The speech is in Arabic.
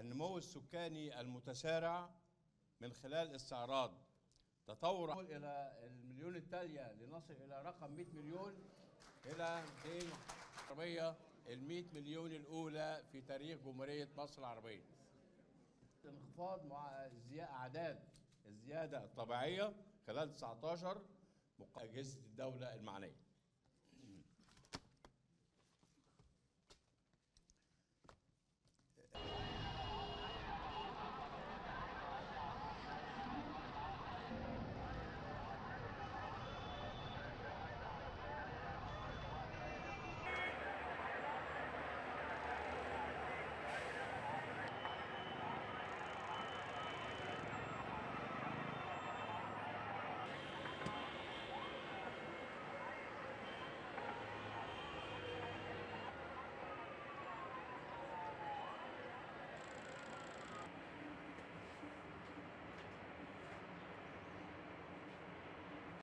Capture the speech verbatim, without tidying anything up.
النمو السكاني المتسارع من خلال استعراض تطور إلى المليون التالية لنصل إلى رقم مئة مليون إلى مئتين عربية، المئة مليون الأولى في تاريخ جمهورية مصر العربية. انخفاض مع أعداد الزيادة الطبيعية خلال تسعة عشر أجهزة الدولة المعنية.